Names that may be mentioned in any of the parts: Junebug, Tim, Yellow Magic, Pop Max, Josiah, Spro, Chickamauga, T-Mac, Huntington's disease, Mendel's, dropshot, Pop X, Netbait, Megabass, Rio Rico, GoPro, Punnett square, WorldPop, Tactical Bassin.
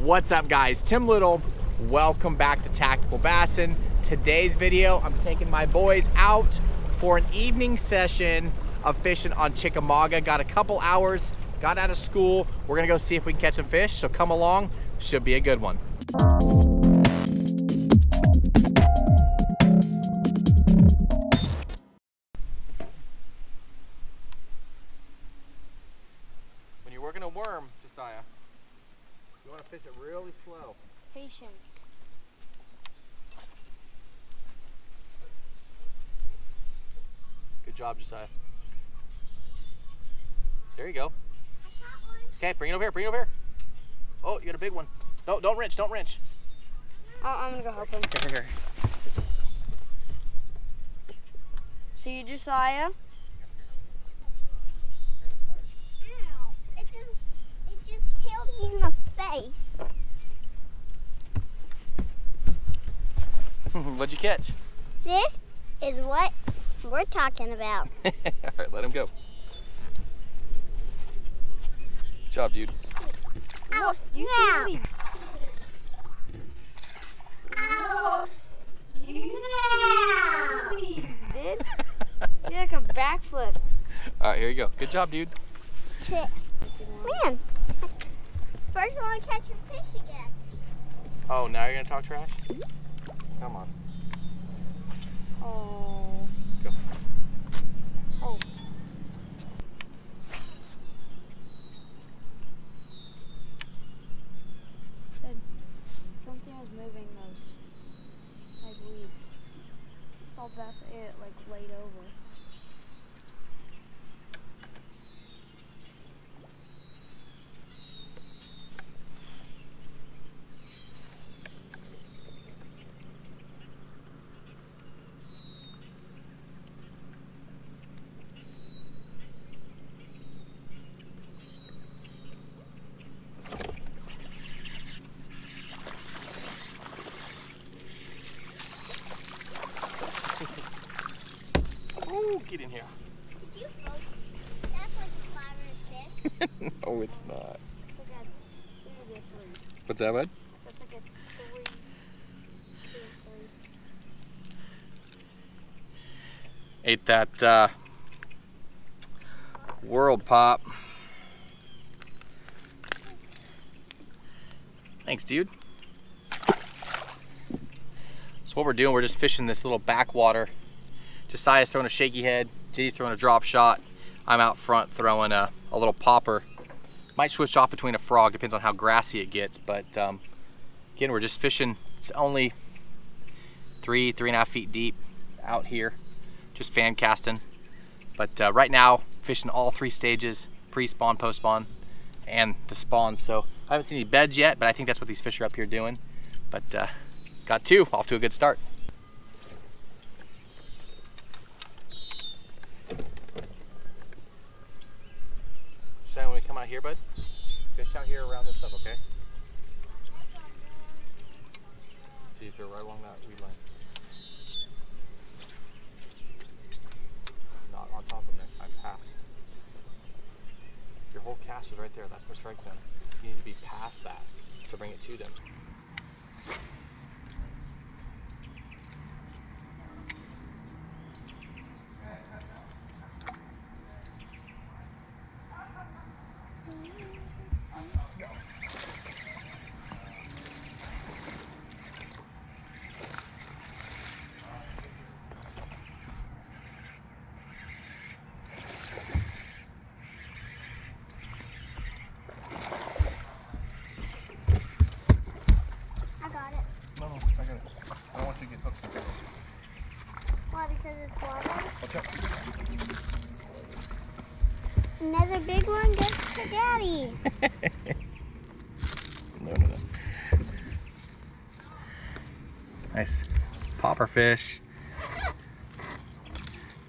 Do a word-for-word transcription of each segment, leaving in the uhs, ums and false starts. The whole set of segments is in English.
What's up, guys? Tim Little. Welcome back to Tactical Bassin. Today's video, I'm taking my boys out for an evening session of fishing on Chickamauga. Got a couple hours, got out of school. We're gonna go see if we can catch some fish, so come along, should be a good one. When you're working a worm, Josiah, you wanna fish it really slow. Patience. Good job, Josiah. There you go. Okay, bring it over here, bring it over here. Oh, you got a big one. No, don't wrench, don't wrench. Oh, I'm gonna go help him. Here, here, here. See you, Josiah. Ow, it just, it just tailed me in the face. What'd you catch? This is what we're talking about. All right, let him go. Good job, dude. Oh, you snap. See me. Oh, you see me, dude. You did like a backflip. All right, here you go. Good job, dude. Man, first I want to catch a fish again. Oh, now you're going to talk trash? Come on. Oh. Go. Oh. Good. Something was moving those, like weeds. It's all past it, like laid over. Get in here. Did you focus? That's like a five or a six. No, it's not. Okay. What's that, bud? So it's like a three. Two or three. Ate that uh, WorldPop. Thanks, dude. So what we're doing, we're just fishing this little backwater. Josiah's throwing a shaky head, Jay's throwing a drop shot, I'm out front throwing a, a little popper. Might switch off between a frog, depends on how grassy it gets, but um, again, we're just fishing. It's only three, three and a half feet deep out here, just fan casting. But uh, right now, fishing all three stages, pre-spawn, post-spawn, and the spawn. So I haven't seen any beds yet, but I think that's what these fish are up here doing. But uh, got two, off to a good start. When we come out here, bud, fish out here around this stuff, okay? See if they're right along that weed line. Not on top of them next time, past. Your whole cast is right there, that's the strike zone. You need to be past that to bring it to them. Another big one goes to Daddy. No, no, no. Nice popper fish.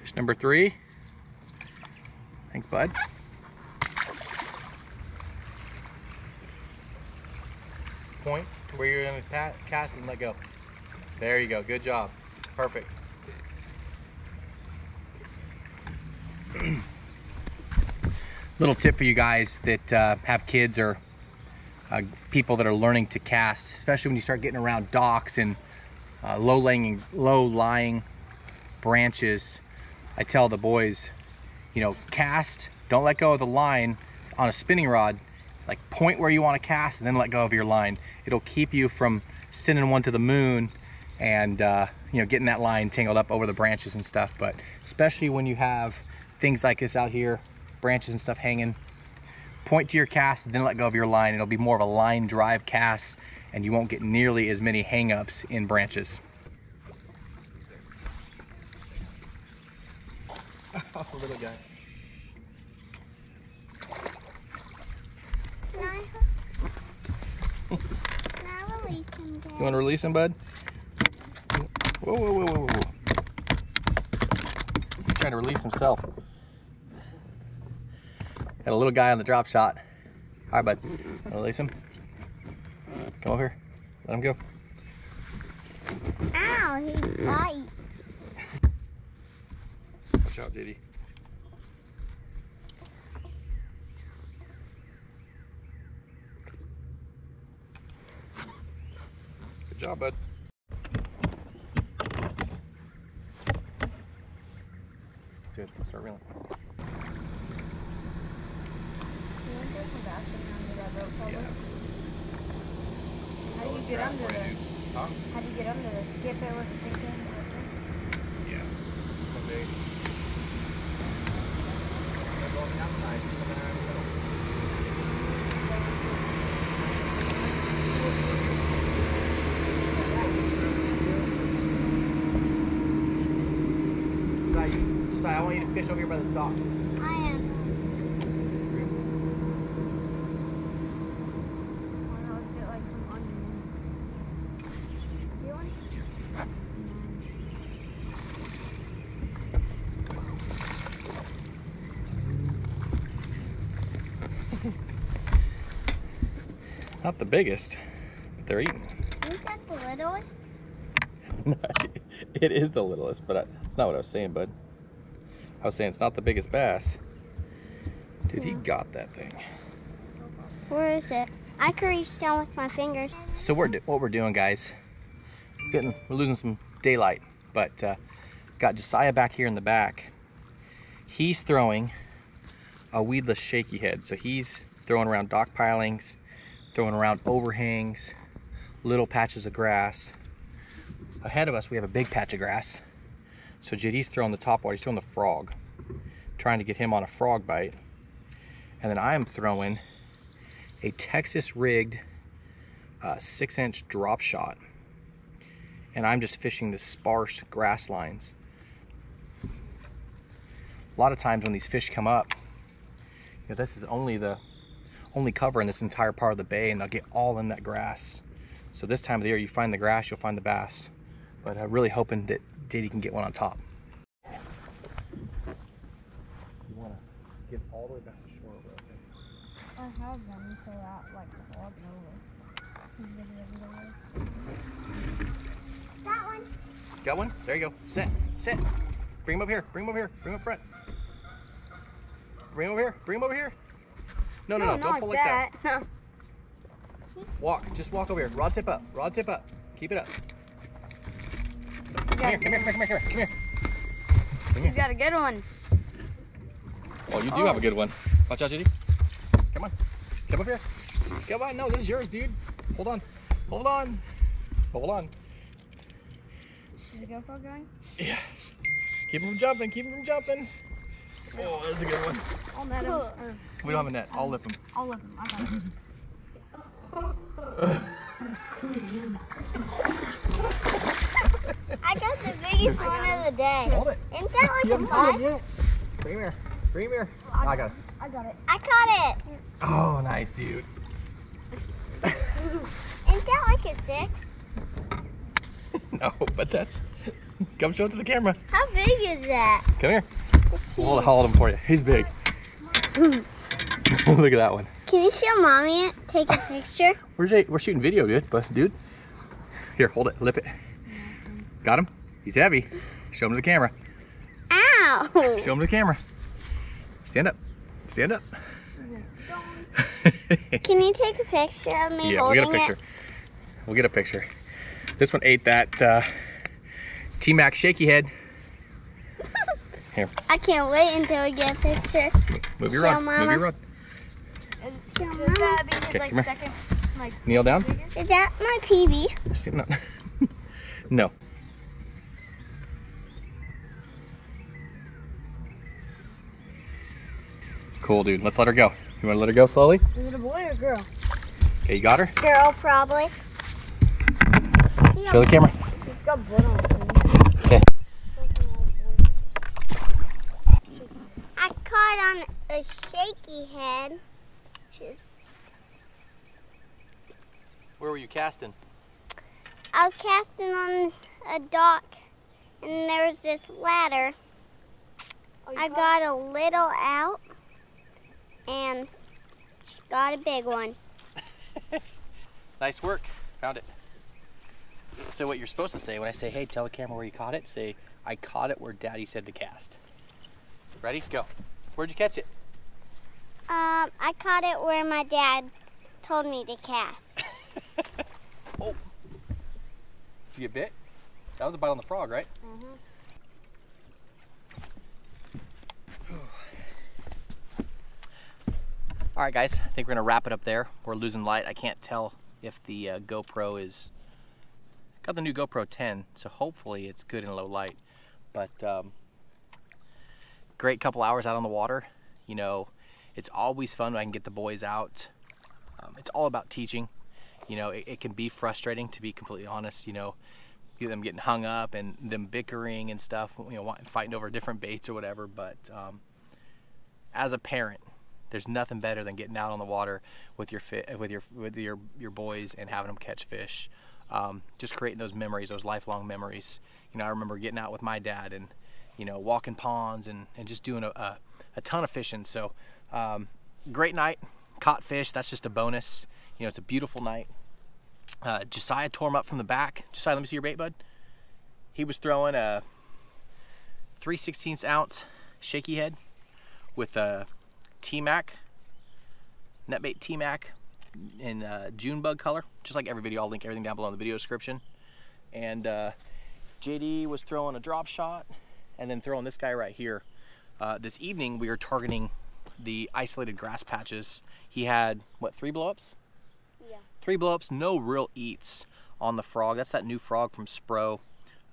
Fish number three. Thanks, bud. Point to where you're going to cast and let go. There you go. Good job. Perfect. Little tip for you guys that uh, have kids or uh, people that are learning to cast, especially when you start getting around docks and uh, low-lying, low-lying branches. I tell the boys, you know, cast, don't let go of the line on a spinning rod, like point where you want to cast and then let go of your line. It'll keep you from sending one to the moon and uh, you know, getting that line tangled up over the branches and stuff. But especially when you have things like this out here, branches and stuff hanging, point to your cast and then let go of your line. It'll be more of a line drive cast and you won't get nearly as many hang-ups in branches. Oh, little guy. You want to release him, bud? Whoa, whoa, whoa, whoa, whoa. He's trying to release himself. Got a little guy on the drop shot. All right, bud. Release him. Come over here. Let him go. Ow, he bites. Watch out, J D. Good job, bud. Good. Start reeling. Yeah. How do you get under there? Huh? How do you get under there? Skip it with a sink in? Yeah. Someday. I'll go on the outside. Sorry, I want you to fish over here by this dock. I am. Not the biggest, but they're eating. Isn't that the littlest? No, it is the littlest, but I, that's not what I was saying, bud. I was saying it's not the biggest bass. Dude, yeah. He got that thing. Where is it? I could reach down with my fingers. So we're what we're doing, guys, getting, we're losing some daylight, but uh, got Josiah back here in the back. He's throwing a weedless shaky head, so he's throwing around dock pilings, throwing around overhangs, little patches of grass. Ahead of us, we have a big patch of grass. So J D's throwing the topwater, he's throwing the frog, trying to get him on a frog bite. And then I am throwing a Texas rigged uh, six inch drop shot. And I'm just fishing the sparse grass lines. A lot of times when these fish come up, you know, this is only the only cover in this entire part of the bay, and they'll get all in that grass. So this time of the year, you find the grass, you'll find the bass. But I'm really hoping that J D can get one on top. You want to get all the way back to shore, bro. I have them so that, like, all over. Got one. Got one? There you go. Sit. Sit. Bring him up here. Bring him over here. Bring him up front. Bring him over here. Bring him over here. No, no, no, no, don't pull like that. that. Walk, just walk over here. Rod tip up, rod tip up. Keep it up. Come here, come here, come here, come here, come here. He's here. Got a good one. Oh, you do oh. have a good one. Watch out, J D. Come on, come up here. Come on, no, this is yours, dude. Hold on, hold on, hold on. Is the GoPro going? Yeah. Keep him from jumping, keep him from jumping. Oh, that's a good one. I'll net him. Uh, we don't have a net. I'll lip him. I'll lip him. I got him. I got the biggest one of the day. Hold it. Isn't that like a pot? Bring him here. Bring him here. Oh, I got it. I got it. I caught it. Oh, nice, dude. Isn't that like a six? No, but that's... Come show it to the camera. How big is that? Come here. I'll hold him for you. He's big. Look at that one. Can you show mommy it? Take a picture. We're, we're shooting video, dude. But dude, here, hold it, lip it. Got him. He's heavy. Show him to the camera. Ow! Show him to the camera. Stand up. Stand up. Can you take a picture of me yeah, holding it? Yeah, we'll get a picture. It? We'll get a picture. This one ate that uh, T-Mac shaky head. Here. I can't wait until we get a picture. Move your rod. Move your rod. Should that be his, like, second, like, kneel down. Is that my P B? No. Cool, dude. Let's let her go. You want to let her go slowly? Is it a boy or a girl? Okay, you got her? Girl, probably. Show the camera. She's got blood on her. Okay. I caught on a shaky head. She's... Where were you casting? I was casting on a dock, and there was this ladder. Oh, I got a little out, and she got a big one. Nice work. Found it. So what you're supposed to say when I say, hey, tell the camera where you caught it, say, I caught it where Daddy said to cast. Ready? Go. Where'd you catch it? Um, I caught it where my dad told me to cast. Oh. Did you get bit? That was a bite on the frog, right? Mm-hmm. All right, guys. I think we're going to wrap it up there. We're losing light. I can't tell if the uh, GoPro is... Got the new GoPro ten, so hopefully it's good in low light. But um, great couple hours out on the water. You know, it's always fun when I can get the boys out. Um, it's all about teaching. You know, it, it can be frustrating, to be completely honest. You know, them getting hung up and them bickering and stuff. You know, fighting over different baits or whatever. But um, as a parent, there's nothing better than getting out on the water with your fi with your with your your boys and having them catch fish. Um, just creating those memories, those lifelong memories. You know, I remember getting out with my dad and, you know, walking ponds and, and just doing a, a, a ton of fishing. So, um, great night, caught fish. That's just a bonus. You know, it's a beautiful night. Uh, Josiah tore him up from the back. Josiah, let me see your bait, bud. He was throwing a three sixteenths ounce shaky head with a T-Mac, netbait T-Mac, in uh, June bug color. Just like every video, I'll link everything down below in the video description. And uh, J D was throwing a drop shot and then throwing this guy right here. Uh, this evening, we are targeting the isolated grass patches. He had, what, three blow-ups? Yeah. Three blow-ups, no real eats on the frog. That's that new frog from Spro.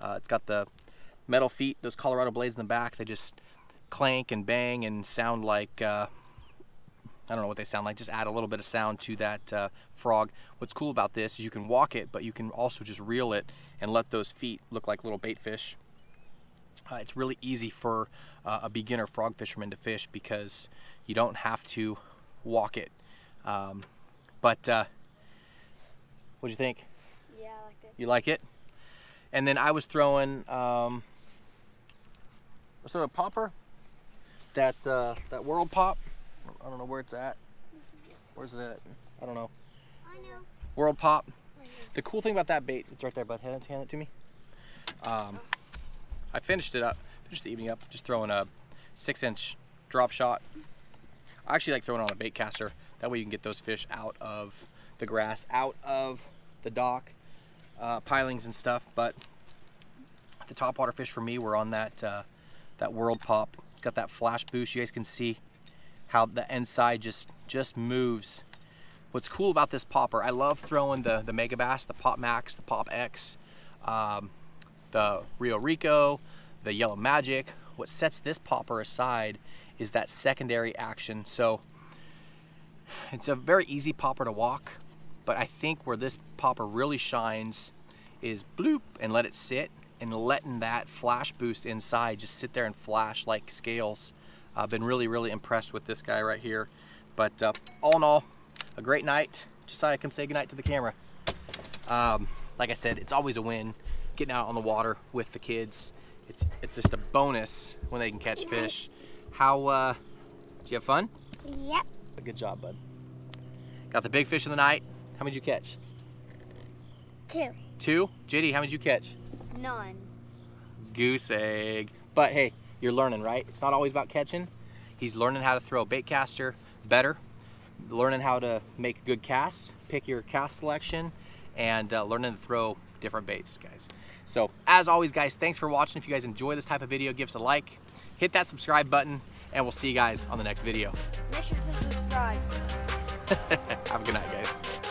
Uh, it's got the metal feet, those Colorado blades in the back. They just clank and bang and sound like... Uh, I don't know what they sound like, just add a little bit of sound to that uh, frog. What's cool about this is you can walk it, but you can also just reel it and let those feet look like little bait fish. Uh, it's really easy for uh, a beginner frog fisherman to fish because you don't have to walk it. Um, but uh, what'd you think? Yeah, I liked it. You like it? And then I was throwing, um, I was throwing a popper, that, uh, that World Pop. I don't know where it's at. Where's it at? I don't know. I know. World Pop. The cool thing about that bait, it's right there, bud. Hand it, hand it to me. Um, I finished it up, finished the evening up, just throwing a six inch drop shot. I actually like throwing on a bait caster. That way you can get those fish out of the grass, out of the dock, uh, pilings and stuff. But the topwater fish for me were on that, uh, that World Pop. It's got that flash boost. You guys can see how the inside just just moves. What's cool about this popper, I love throwing the the Megabass, the Pop Max, the Pop X, um, the Rio Rico, the Yellow Magic. What sets this popper aside is that secondary action. So it's a very easy popper to walk, but I think where this popper really shines is bloop and let it sit, and letting that flash boost inside just sit there and flash like scales. I've been really, really impressed with this guy right here. But uh, all in all, a great night. Josiah, come say goodnight to the camera. Um, like I said, it's always a win getting out on the water with the kids. It's it's just a bonus when they can catch fish. How, uh, did you have fun? Yep. Good job, bud. Got the big fish of the night. How many did you catch? Two. Two? J D, how many did you catch? None. Goose egg. But hey, you're learning, right? It's not always about catching. He's learning how to throw a baitcaster better. learning how to make good casts, pick your cast selection, and uh, learning to throw different baits, guys. So as always, guys, thanks for watching. If you guys enjoy this type of video, give us a like, hit that subscribe button, and we'll see you guys on the next video. Make sure to subscribe. Have a good night, guys.